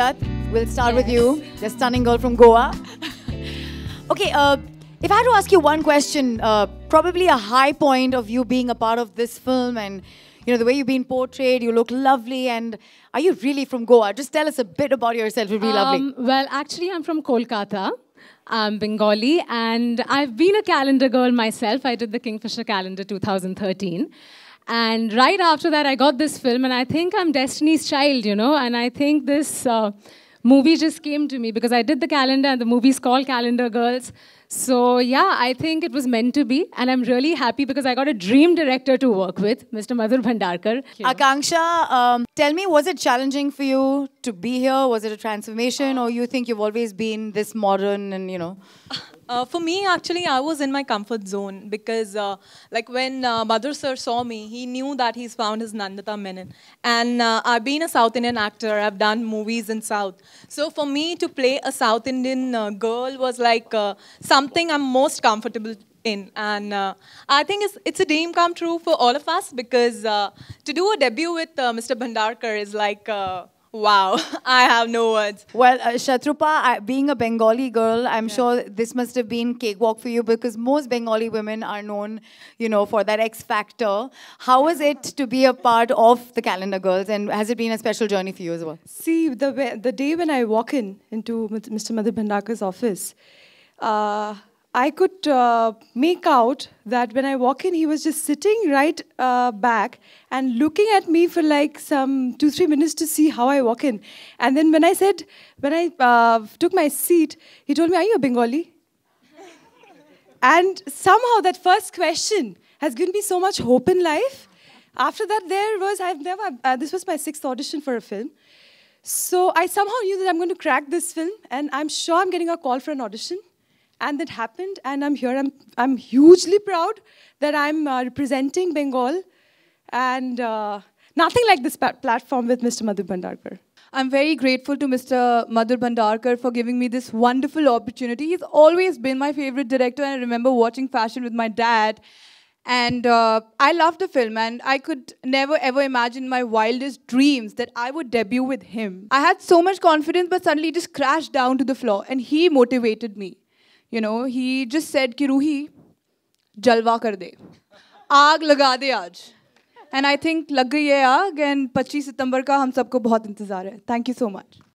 Dutt, we'll start with you, the stunning girl from Goa. Okay, if I had to ask you one question, probably a high point of you being a part of this film and you know the way you've been portrayed, you look lovely, and are you really from Goa? Just tell us a bit about yourself, it would be lovely. Well, actually I'm from Kolkata. I'm Bengali and I've been a calendar girl myself. I did the Kingfisher Calendar 2013. And right after that, I got this film and I think I'm Destiny's Child, you know, and I think this movie just came to me because I did the calendar and the movie's called Calendar Girls. So yeah, I think it was meant to be and I'm really happy because I got a dream director to work with, Mr. Madhur Bhandarkar. Akanksha, tell me, was it challenging for you to be here? Was it a transformation or you think you've always been this modern and you know? For me, actually, I was in my comfort zone because like when Madhur sir saw me, he knew that he's found his Nandita Menon. And I've been a South Indian actor, I've done movies in South. So for me to play a South Indian girl was like something I'm most comfortable in. And I think it's a dream come true for all of us because to do a debut with Mr. Bhandarkar is like... wow, I have no words. Well, Shatrupa, being a Bengali girl, I'm sure this must have been cakewalk for you because most Bengali women are known, you know, for that X factor. How was it to be a part of the Calendar Girls and has it been a special journey for you as well? See, the day when I walk into Mr. Madhur Bhandarkar's office, I could make out that when I walk in, he was just sitting right back and looking at me for like some 2-3 minutes to see how I walk in. And then when I took my seat, he told me, "Are you a Bengali?" And somehow that first question has given me so much hope in life. After that, this was my 6th audition for a film. So I somehow knew that I'm going to crack this film and I'm sure I'm getting a call for an audition. And that happened, and I'm here. I'm hugely proud that I'm representing Bengal, and nothing like this platform with Mr. Madhur Bhandarkar. I'm very grateful to Mr. Madhur Bhandarkar for giving me this wonderful opportunity. He's always been my favorite director, and I remember watching Fashion with my dad. And I loved the film and I could never ever imagine my wildest dreams that I would debut with him. I had so much confidence, but suddenly it just crashed down to the floor and he motivated me. You know, he just said ki Ruhi, jalwa kar de, aag laga de aaj. And I think lag gayi hai aag and 25 September ka hum sabko bahut intezar hai. Thank you so much.